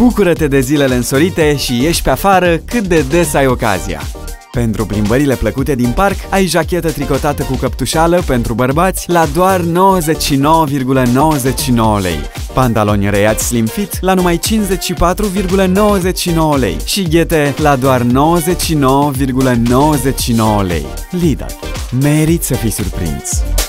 Bucură-te de zilele însorite și ieși pe afară cât de des ai ocazia. Pentru plimbările plăcute din parc, ai jachetă tricotată cu căptușală pentru bărbați la doar 99,99 lei, pantaloni reiați slim fit la numai 54,99 lei și ghete la doar 99,99 lei. Lidl. Meriți să fii surprins!